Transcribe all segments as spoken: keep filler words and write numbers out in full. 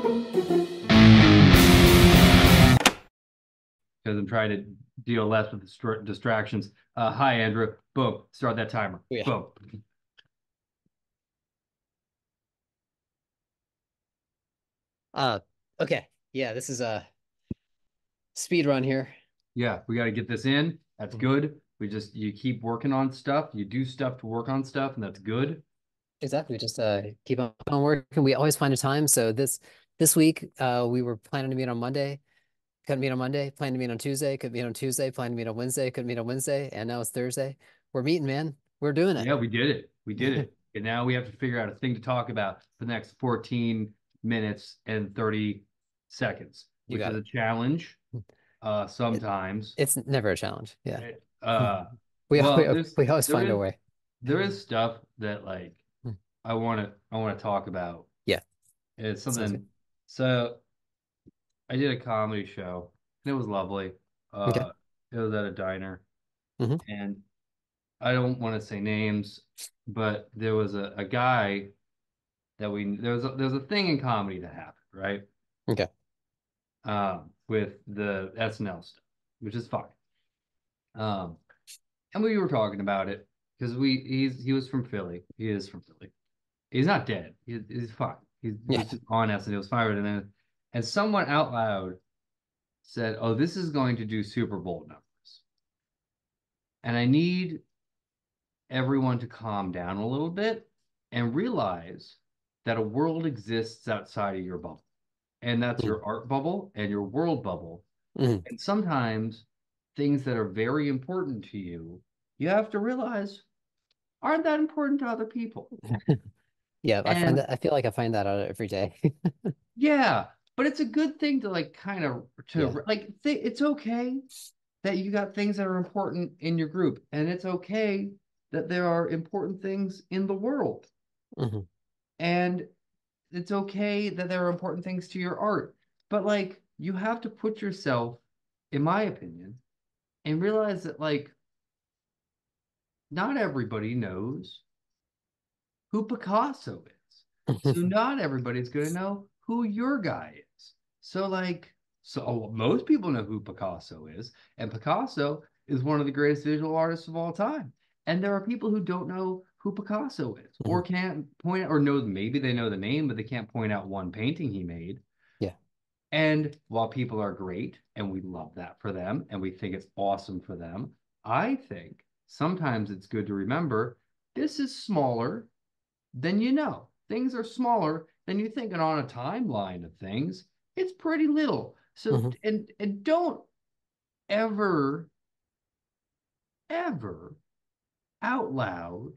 Because I'm trying to deal less with distra distractions. Uh, hi, Andrew. Boom. Start that timer. Yeah. Boom. Uh, okay. Yeah, this is a speed run here. Yeah, we got to get this in. That's mm-hmm. good. We just, you keep working on stuff. You do stuff to work on stuff, and that's good. Exactly. Just uh, keep on working. We always find a time. So this this week, uh, we were planning to meet on Monday. Couldn't meet on Monday, planned to meet on Tuesday, couldn't meet on Tuesday, planned to meet on Wednesday, couldn't meet on Wednesday, and now it's Thursday. We're meeting, man. We're doing it. Yeah, we did it. We did it. And now we have to figure out a thing to talk about for the next fourteen minutes and thirty seconds, which is it. a challenge uh, sometimes. It, it's never a challenge. Yeah. It, uh, we, well, we, we always find is, a way. There is stuff that like I want to I want to talk about. Yeah. It's something. So I did a comedy show, and it was lovely. Uh, okay. It was at a diner, mm-hmm. and I don't want to say names, but there was a, a guy that we there was a, there was a thing in comedy that happened, right? Okay. Um, with the S N L stuff, which is fine. Um, and we were talking about it because we he's he was from Philly. He is from Philly. He's not dead. He, he's fine. He's, yeah. he's just on S N L. He was fired, and then. And someone out loud said, oh, this is going to do Super Bowl numbers. And I need everyone to calm down a little bit and realize that a world exists outside of your bubble. And that's mm-hmm. your art bubble and your world bubble. Mm-hmm. And sometimes things that are very important to you, you have to realize aren't that important to other people. yeah, I, and, find that, I feel like I find that out every day. yeah. But it's a good thing to like kind of to yeah. like th it's okay that you got things that are important in your group, and it's okay that there are important things in the world, mm-hmm. and it's okay that there are important things to your art. But like you have to put yourself, in my opinion, and realize that like not everybody knows who Picasso is, so not everybody's gonna know who your guy is. So like, so oh, most people know who Picasso is, and Picasso is one of the greatest visual artists of all time. And there are people who don't know who Picasso is, mm-hmm. or can't point out, or know, maybe they know the name, but they can't point out one painting he made. Yeah. And while people are great, and we love that for them, and we think it's awesome for them, I think sometimes it's good to remember, this is smaller than you know. Things are smaller than you think, and on a timeline of things, it's pretty little. So, mm-hmm. and and don't ever, ever out loud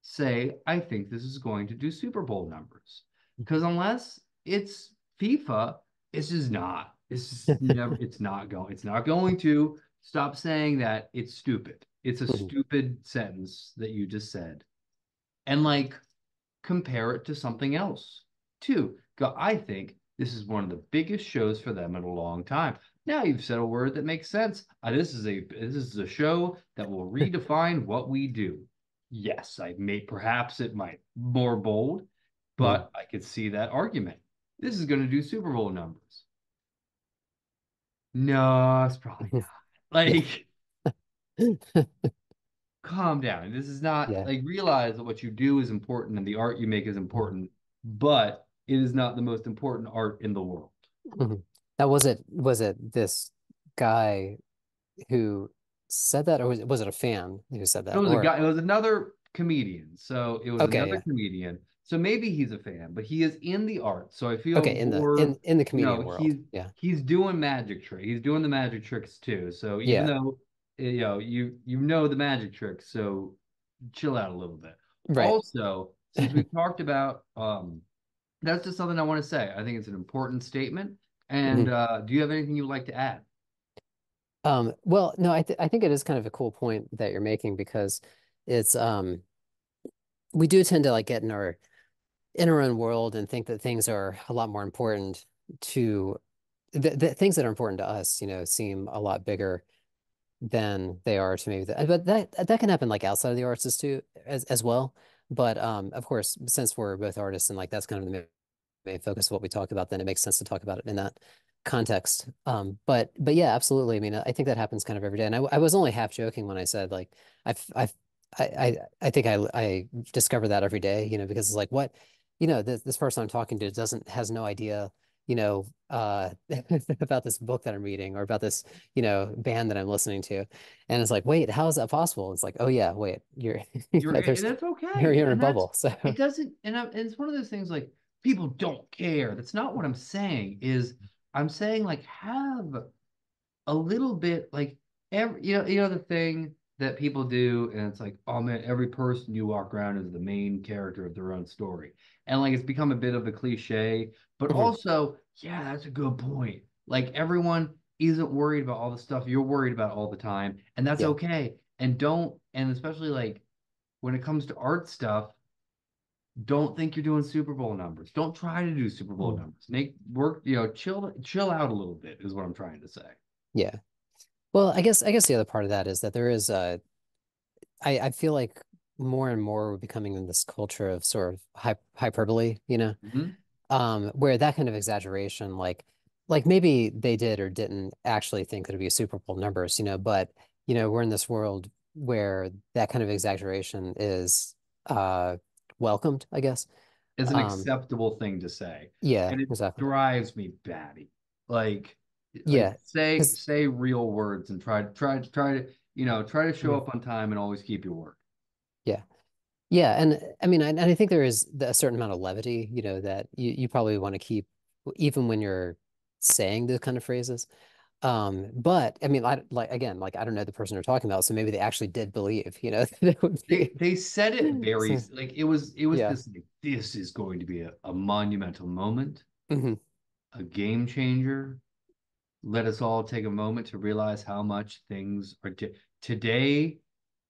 say, I think this is going to do Super Bowl numbers. Because unless it's FIFA, it's just not. It's just never, it's not going, it's not going to. Stop saying that. It's stupid. It's a mm-hmm. stupid sentence that you just said. And like, compare it to something else. Two, go, I think this is one of the biggest shows for them in a long time. Now you've said a word that makes sense. Uh, this is a this is a show that will redefine what we do. Yes, I may perhaps it might more bold, but I could see that argument. This is going to do Super Bowl numbers. No, it's probably not. Like, calm down. This is not yeah. like realize that what you do is important and the art you make is important, but it is not the most important art in the world. Mm-hmm. That was it. Was it this guy who said that, or was it, was it a fan who said that? It was or... a guy. It was another comedian. So it was okay, another yeah. comedian. So maybe he's a fan, but he is in the art. So I feel okay in more, the in, in the comedian you know, world. He's, yeah, he's doing magic trick. He's doing the magic tricks too. So even yeah. though you know you you know the magic trick, so chill out a little bit. Right. Also, since we've talked about um. That's just something I want to say. I think it's an important statement. And mm-hmm. uh, do you have anything you'd like to add? Um, well, no, I, th I think it is kind of a cool point that you're making, because it's um, we do tend to like get in our in our own world and think that things are a lot more important to the, the things that are important to us. You know, seem a lot bigger than they are to maybe. The, but that that can happen like outside of the arts too, as as well. But um, of course, since we're both artists, and like that's kind of the main focus of what we talk about, then it makes sense to talk about it in that context. Um, but but yeah, absolutely. I mean, I think that happens kind of every day. And I, I was only half joking when I said, like, I've, I've, I I I think I I discover that every day, you know, because it's like, what, you know, this, this person I'm talking to doesn't has no idea, you know, uh, about this book that I'm reading or about this, you know, band that I'm listening to. And it's like, wait, how is that possible? It's like, oh yeah, wait, you're, you you're know, and that's okay. You're, you're in a bubble. So it doesn't, and, I'm, and it's one of those things like, people don't care. That's not what I'm saying. Is I'm saying like, have a little bit like every, you know, you know, the thing that people do, and it's like, oh man, every person you walk around is the main character of their own story. And like, it's become a bit of a cliche, but mm-hmm. also, yeah, that's a good point. Like, everyone isn't worried about all the stuff you're worried about all the time, and that's yeah. okay. And don't, and especially like, when it comes to art stuff, don't think you're doing Super Bowl numbers. Don't try to do Super Bowl numbers. Make work, you know, chill, chill out a little bit is what I'm trying to say. Yeah. Well, I guess I guess the other part of that is that there is uh, I, I feel like more and more we're becoming in this culture of sort of hy hyperbole, you know, mm-hmm. um, where that kind of exaggeration, like like maybe they did or didn't actually think that it'd be Super Bowl numbers, you know, but you know, we're in this world where that kind of exaggeration is uh, welcomed, I guess. It's an um, acceptable thing to say. Yeah, and it exactly. drives me batty. Like. Like yeah say say real words and try try try to you know try to show up on time and always keep your word. Yeah yeah and I mean I, and I think there is a certain amount of levity, you know, that you, you probably want to keep even when you're saying those kind of phrases, um but I mean I, like again like I don't know the person they're talking about, so maybe they actually did believe, you know, that would be... they, they said it very so, like it was it was yeah. this, like, this is going to be a, a monumental moment, mm-hmm. a game changer. Let us all take a moment to realize how much things are. Today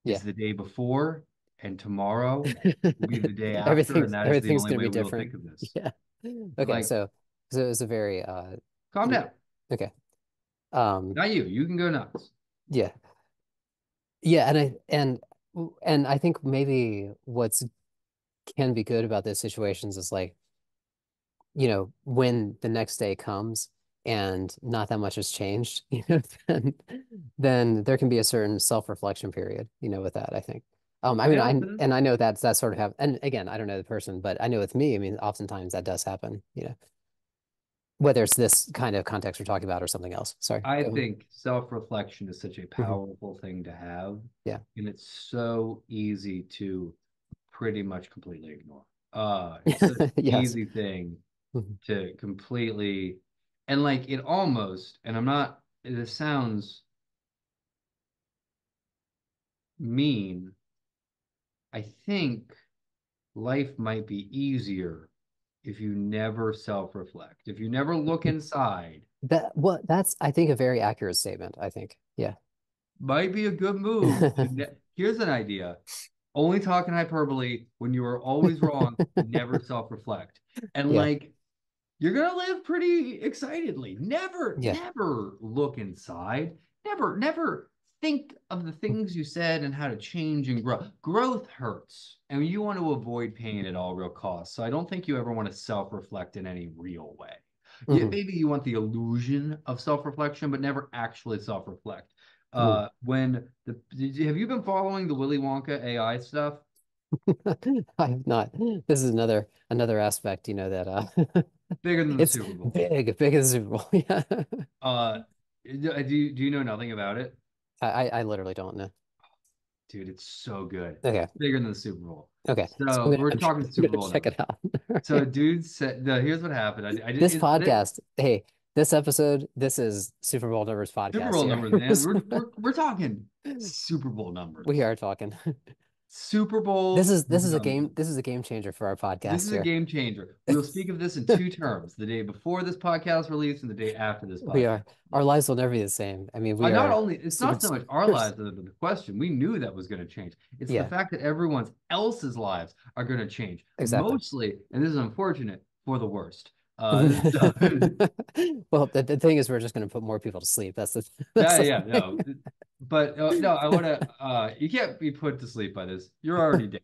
yeah. is the day before, and tomorrow will be the day after. Everything's, everything's going to be different. We'll think of this. Yeah. Okay. Like, so, so it was a very. Uh, calm down. Okay. Um, Not you. You can go nuts. Yeah. Yeah, and I and and I think maybe what's can be good about those situations is like, you know, when the next day comes and not that much has changed, you know, then, then there can be a certain self-reflection period, you know, with that, I think. Um, I mean, I, and I know that's, that sort of happens. And again, I don't know the person, but I know with me, I mean, oftentimes that does happen, you know, whether it's this kind of context we're talking about or something else. Sorry. I think self-reflection is such a powerful mm-hmm. thing to have. Yeah. And it's so easy to pretty much completely ignore. Uh, it's such an yes. easy thing mm-hmm. to completely... And like it almost, and I'm not, this sounds mean. I think life might be easier if you never self-reflect, if you never look inside. That well, that's, I think, a very accurate statement, I think. Yeah. Might be a good move. Here's an idea. Only talk in hyperbole when you are always wrong, never self-reflect. And yeah. like, you're going to live pretty excitedly. Never, yeah. never look inside. Never, never think of the things you said and how to change and grow. Growth hurts. And you want to avoid pain at all real costs. So I don't think you ever want to self-reflect in any real way. Mm-hmm. Yeah, maybe you want the illusion of self-reflection, but never actually self-reflect. Mm-hmm. Uh, when the, have you been following the Willy Wonka A I stuff? I have not. This is another another aspect, you know, that... Uh... Bigger than the it's Super Bowl. Big, big as the Super Bowl. Yeah. Uh, do you do you know nothing about it? I I literally don't know. Dude, it's so good. Okay. It's bigger than the Super Bowl. Okay. So, so gonna, we're I'm talking sure, Super Bowl. Check now. it out. So, dude said, no, "Here's what happened." I, I did, this it, podcast. It, hey, this episode. This is Super Bowl numbers podcast. Super Bowl here. numbers. Man. we're, we're we're talking Super Bowl numbers. We are talking. Super Bowl. This is this is um, a game. This is a game changer for our podcast. This is here. a game changer. We'll speak of this in two terms: the day before this podcast release and the day after this podcast. We are. Our lives will never be the same. I mean, we uh, are not only. It's not so much our lives that are the question. We knew that was going to change. It's yeah. the fact that everyone else's lives are going to change. Exactly. Mostly, and this is unfortunate, for the worst. Uh, so, well, the, the thing is, we're just going to put more people to sleep. That's the. That's yeah, yeah, no. But uh, no, I want to, uh, you can't be put to sleep by this. You're already down.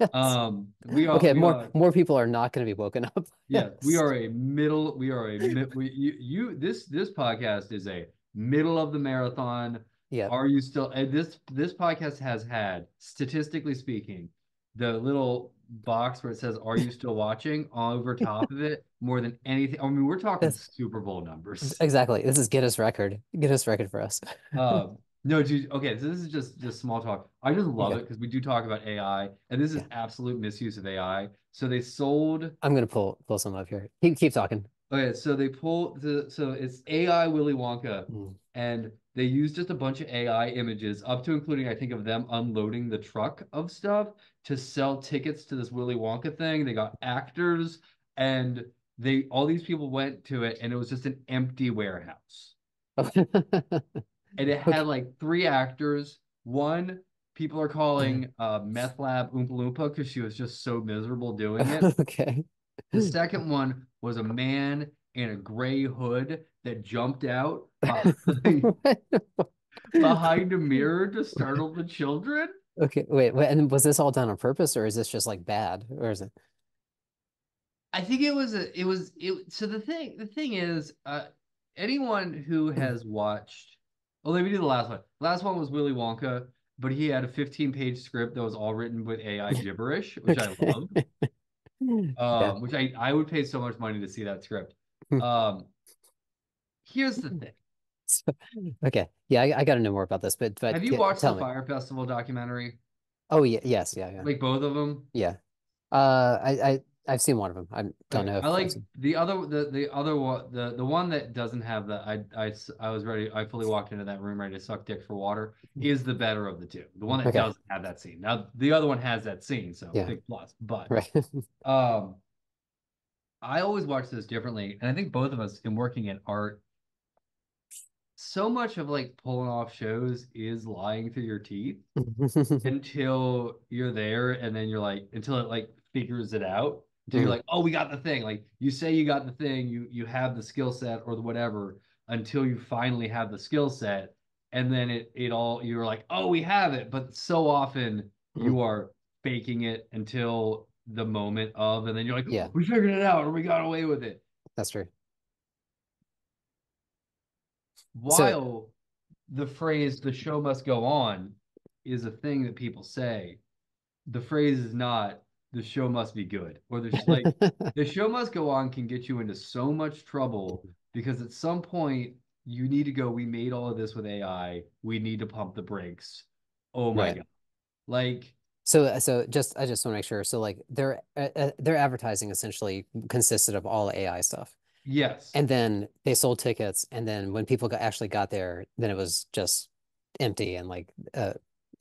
Yes. Um, we are, okay, we more, are, more people are not going to be woken up. Yeah, yes. we are a middle, we are a, we, you, you, this, this podcast is a middle of the marathon. Yeah. Are you still, and this, this podcast has had, statistically speaking, the little box where it says, are you still watching, over top of it more than anything. I mean, we're talking That's, Super Bowl numbers. Exactly. This is Guinness record, Guinness record for us. um, no, dude. Okay. So this is just, just small talk. I just love okay. it because we do talk about A I, and this is yeah. absolute misuse of A I. So they sold, I'm going to pull, pull some up here. Keep, keep talking. Okay. So they pull the, so it's A I Willy Wonka, mm. and they use just a bunch of A I images, up to including, I think, of them unloading the truck of stuff to sell tickets to this Willy Wonka thing. They got actors, and they all these people went to it, and it was just an empty warehouse. And it had okay. like three actors. One, people are calling uh, Meth Lab Oompa Loompa because she was just so miserable doing it. Okay. The second one was a man in a gray hood that jumped out behind, behind a mirror to startle the children. Okay, wait, wait, and was this all done on purpose, or is this just like bad, or is it? I think it was a, it was it. So the thing, the thing is, uh, anyone who has watched, well, let me do the last one. The last one was Willy Wonka, but he had a fifteen-page script that was all written with A I gibberish, which I loved. um, yeah. Which I I would pay so much money to see that script. Um, here's the thing. So, okay, yeah, I, I got to know more about this, but, but have you yeah, watched the me. Fyre Festival documentary? Oh yeah, yes, yeah, yeah. Like both of them. Yeah, uh, I, I, I've seen one of them. I don't okay. know. If I like the other, the the other one, the the one that doesn't have the. I, I, I was ready. I fully walked into that room ready to suck dick for water. Is the better of the two. The one that okay. doesn't have that scene. Now the other one has that scene, so yeah. big plus. But right. um, I always watch this differently, and I think both of us in working in art. So much of like pulling off shows is lying through your teeth until you're there, and then you're like, until it like figures it out. Until mm. you're like, oh, we got the thing. Like you say you got the thing, you you have the skill set or the whatever, until you finally have the skill set, and then it it all you're like, oh, we have it. But so often mm. you are faking it until the moment of, and then you're like, yeah, we figured it out, or we got away with it. That's true. While so, the phrase "the show must go on" is a thing that people say, the phrase is not "the show must be good" or "the like." The show must go on can get you into so much trouble because at some point you need to go. We made all of this with A I. We need to pump the brakes. Oh my right. god! Like so. So just I just want to make sure. So like their uh, their advertising essentially consisted of all A I stuff. Yes. And then they sold tickets, and then when people got, actually got there, then it was just empty and like uh,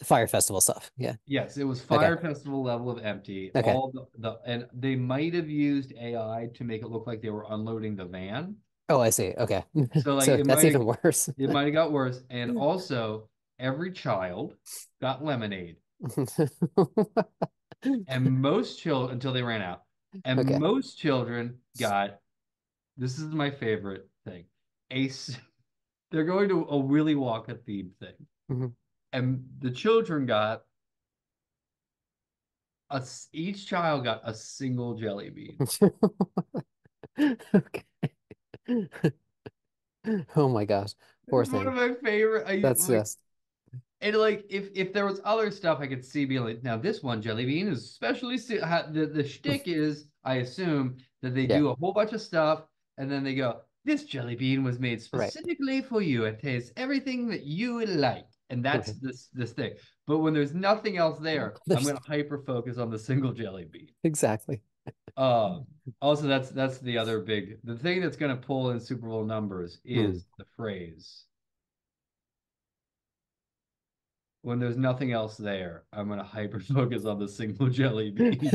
Fyre Festival stuff. Yeah. Yes, it was Fyre okay. Festival level of empty. Okay. All the, the and they might have used A I to make it look like they were unloading the van. Oh, I see. Okay. So like so it that's even worse. It might have got worse. And also, every child got lemonade, and most children until they ran out, and okay. most children got. This is my favorite thing. Ace, they're going to a Willy Wonka themed thing. Mm-hmm. And the children got, a, each child got a single jelly bean. Okay. Oh my gosh. Poor thing. One of my favorite. I, That's like, just. And like, if, if there was other stuff I could see being like, now this one jelly bean is especially, the, the shtick is, I assume, that they yeah. do a whole bunch of stuff. And then they go, this jelly bean was made specifically right. for you. It tastes everything that you would like. And that's okay. this this thing. But when there's nothing else there, there's... I'm going to hyper-focus on the single jelly bean. Exactly. Um, also, that's that's the other big... The thing that's going to pull in Super Bowl numbers is mm. the phrase, when there's nothing else there, I'm going to hyper-focus on the single jelly bean.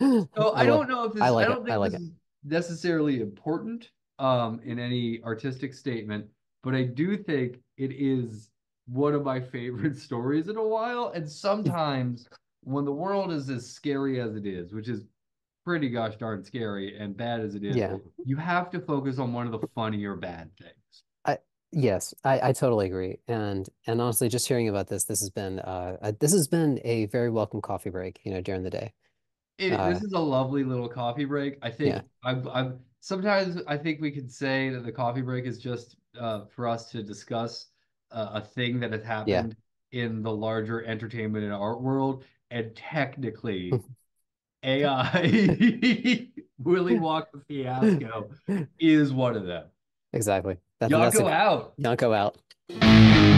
So I, I don't like, know if this... I, like I don't it. think I like this it. Is, necessarily important um in any artistic statement, but I do think it is one of my favorite stories in a while. And sometimes when the world is as scary as it is, which is pretty gosh darn scary and bad as it is, yeah. you have to focus on one of the funnier bad things. I Yes, I, I totally agree. And and honestly, just hearing about this, this has been uh a, this has been a very welcome coffee break, you know, during the day. It, Uh, this is a lovely little coffee break. I yeah, think I've, I've sometimes I think we could say that the coffee break is just uh, for us to discuss uh, a thing that has yeah, happened in the larger entertainment and art world. And technically, A I Willy Wonka Fiasco is one of them. exactly. That's that's a Yonko out. Yonko out.